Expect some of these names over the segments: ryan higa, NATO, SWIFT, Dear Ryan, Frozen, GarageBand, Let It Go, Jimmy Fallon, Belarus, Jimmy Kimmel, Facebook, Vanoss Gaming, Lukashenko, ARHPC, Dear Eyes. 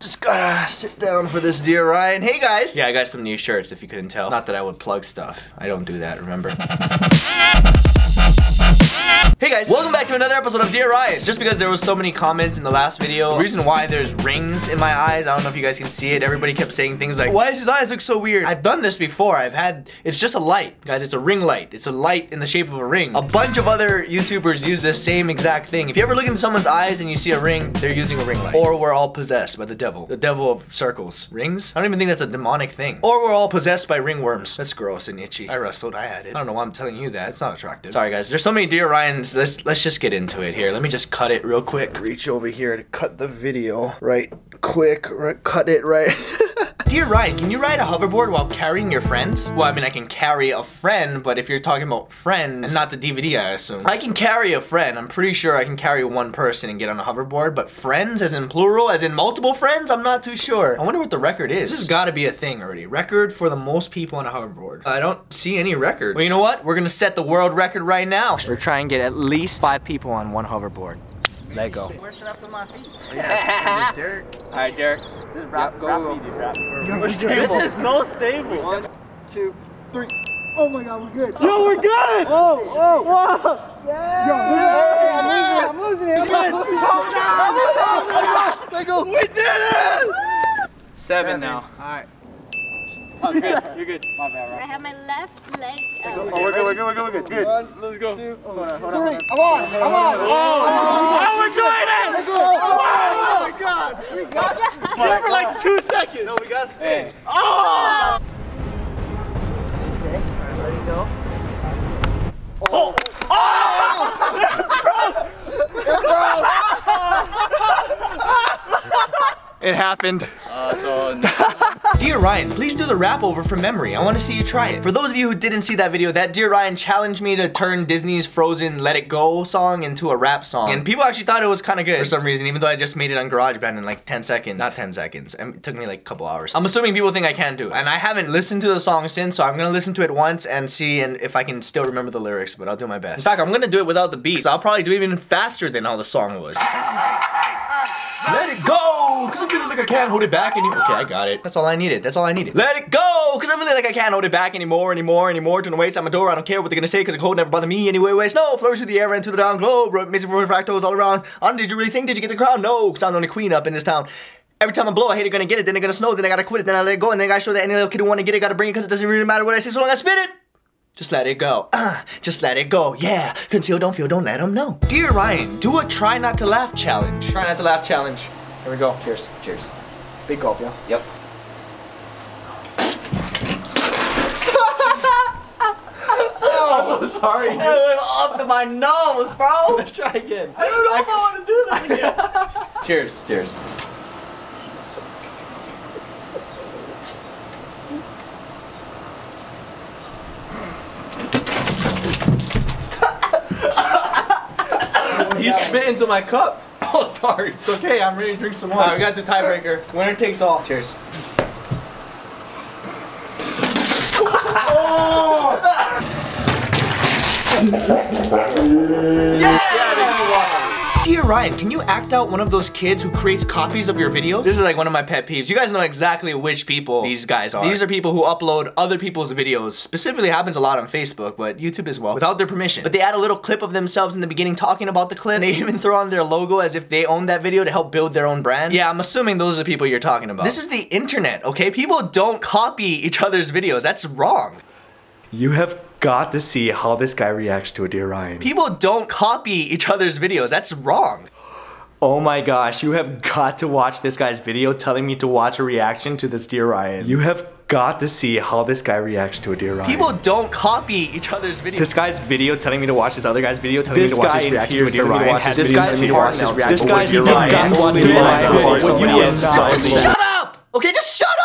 Just gotta sit down for this Dear Ryan. Hey guys! Yeah, I got some new shirts if you couldn't tell. Not that I would plug stuff. I don't do that, remember? Hey guys, welcome back to another episode of Dear Eyes. Just because there was so many comments in the last video, the reason why there's rings in my eyes, I don't know if you guys can see it, everybody kept saying things like, why does his eyes look so weird? I've done this before, it's just a light. Guys, it's a ring light. It's a light in the shape of a ring. A bunch of other YouTubers use this same exact thing. If you ever look into someone's eyes and you see a ring, they're using a ring light. Or we're all possessed by the devil of circles. Rings? I don't even think that's a demonic thing. Or we're all possessed by ringworms. That's gross and itchy. I wrestled, I had it. I don't know why I'm telling you that, it's not attractive. Sorry guys, there's so many Dear Ryans. Let's just get into it here. Let me just cut it real quick. Reach over here to cut the video. Right quick, right, cut it right. Dear Ryan, can you ride a hoverboard while carrying your friends? Well, I mean, I can carry a friend, but if you're talking about friends, not the DVD, I assume. I can carry a friend. I'm pretty sure I can carry one person and get on a hoverboard, but friends as in plural, as in multiple friends? I'm not too sure. I wonder what the record is. This has got to be a thing already. Record for the most people on a hoverboard. I don't see any records. Well, you know what? We're gonna set the world record right now. We're trying to get at least 5 people on one hoverboard. Let go. Where should I put my feet? Oh, yeah. Dirk. All right, Dirk. This is so stable. 1, 2, 3. Oh my God, we're good. Yo, we're good. Oh, wow. Yeah. Yo, we're good. I'm losing it. I'm losing it. Let go. We did it. 7 now. All right. I'm good. You're good. My bad, right? I have my left leg out. Oh, we're good. Good. 1, let's go. 2, hold on. I'm on. Oh, we're doing it! Oh my God. We got it. Did it for like 2 seconds. No, we got to spin. Oh! Okay, all right, let it go. Oh! Oh! It happened. Dear Ryan, please do the rap over from memory. I want to see you try it. For those of you who didn't see that video, that Dear Ryan challenged me to turn Disney's Frozen Let It Go song into a rap song. And people actually thought it was kind of good for some reason, even though I just made it on GarageBand in like 10 seconds. Not 10 seconds. It took me like a couple hours. I'm assuming people think I can do it. And I haven't listened to the song since, so I'm going to listen to it once and see if I can still remember the lyrics, but I'll do my best. In fact, I'm going to do it without the beat, so I'll probably do it even faster than how the song was. Let it go, cause I'm feeling like I can't hold it back anymore. Okay, I got it. That's all I needed. Let it go, cause I'm feeling like I can't hold it back anymore. Turn away, I'm a door, I don't care what they're gonna say, cause a cold never bother me anyway. Waste no, flourish through the air and to the down globe. Amazing for fractals all around. Did you really think, did you get the crown? No, cause I'm the only queen up in this town. Every time I blow, I hate it, gonna get it, then they're gonna snow, then I gotta quit it, then I let it go, and then I gotta show that any little kid who wanna get it, gotta bring it, cause it doesn't really matter what I say, so long as I spit it. Just let it go, just let it go, yeah. Conceal, don't feel, don't let them know. Dear Ryan, do a try not to laugh challenge. Try not to laugh challenge. Here we go. Cheers, cheers. Big gulp, yeah? Yep. Oh, I'm so sorry. It went up to my nose, bro. Let's try again. I don't know if I want to do this again. Cheers, cheers. You spit into my cup. Oh, sorry. It's okay. I'm ready to drink some more. All right, we got the tiebreaker. Winner takes all. Cheers. Oh! Yeah! Dear Ryan, can you act out one of those kids who creates copies of your videos? This is like one of my pet peeves. You guys know exactly which people these guys are. These are people who upload other people's videos. Specifically happens a lot on Facebook, but YouTube as well, without their permission. But they add a little clip of themselves in the beginning talking about the clip. And they even throw on their logo as if they own that video to help build their own brand. Yeah, I'm assuming those are the people you're talking about. This is the internet, okay? People don't copy each other's videos. That's wrong. You have got to see how this guy reacts to a Dear Ryan. People don't copy each other's videos. That's wrong. Oh my gosh, you have got to watch this guy's video telling me to watch a reaction to this Dear Ryan. You have got to see how this guy reacts to a Dear Ryan. People don't copy each other's videos. This guy's video telling me to watch this other guy's video telling me to watch his reaction to a Dear Ryan. This guy's shut up! Okay, just shut up!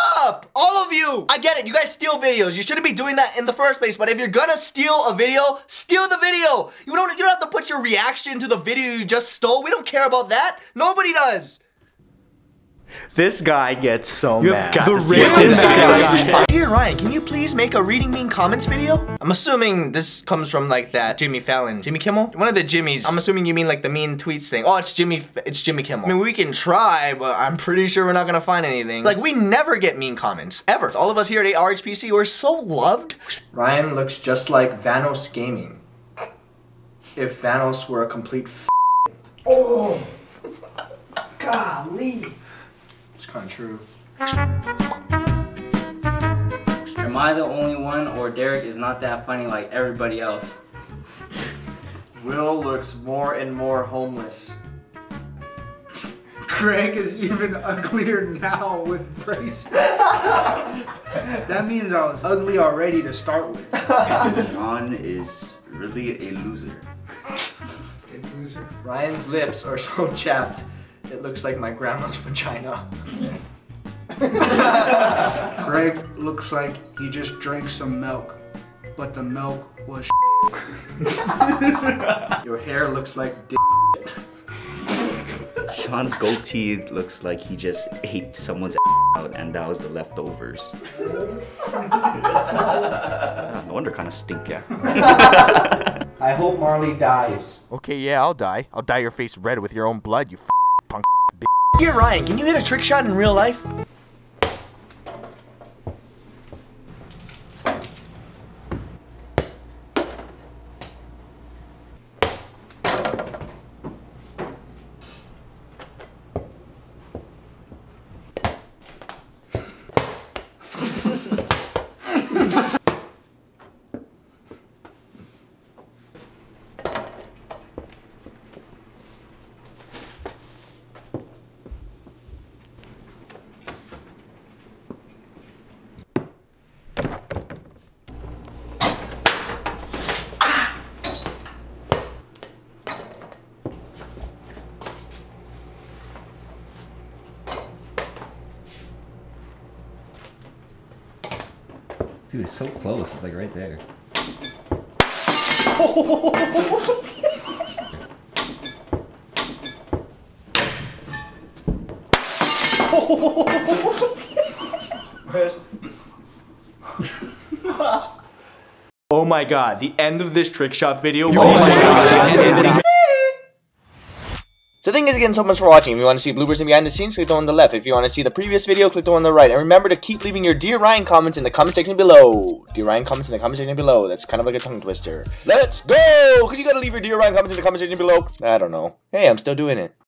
All of you! I get it, you guys steal videos. You shouldn't be doing that in the first place, but if you're gonna steal a video, steal the video! You don't have to put your reaction to the video you just stole. We don't care about that. Nobody does. This guy gets so mad. Dear Ryan, can you please make a reading mean comments video? I'm assuming this comes from like that Jimmy Fallon, Jimmy Kimmel? One of the Jimmys. I'm assuming you mean like the mean tweets thing. Oh, it's Jimmy Kimmel. I mean, we can try, but I'm pretty sure we're not gonna find anything. Like, we never get mean comments, ever. All of us here at ARHPC, we're so loved. Ryan looks just like Vanoss Gaming. If Vanoss were a complete f***. Oh, golly. It's kind of true. Am I the only one, or Derek is not that funny like everybody else? Will looks more and more homeless. Craig is even uglier now with braces. That means I was ugly already to start with. John is really a loser. A loser. Ryan's lips are so chapped. It looks like my grandma's vagina. Greg looks like he just drank some milk, but the milk was shit. Your hair looks like dick. Sean's goatee looks like he just ate someone's out and that was the leftovers. No wonder kind of stink, yeah. I hope Marley dies. Okay, yeah, I'll die. I'll dye your face red with your own blood, you punk b****. Dear Ryan, can you hit a trick shot in real life? Dude, it's so close. It's like right there. Oh my god, the end of this trick shot video. So thank you guys again so much for watching. If you want to see bloopers and behind the scenes, click the one on the left. If you want to see the previous video, click the one on the right. And remember to keep leaving your Dear Ryan comments in the comment section below. Dear Ryan comments in the comment section below. That's kind of like a tongue twister. Let's go! Because you got to leave your Dear Ryan comments in the comment section below. I don't know. Hey, I'm still doing it.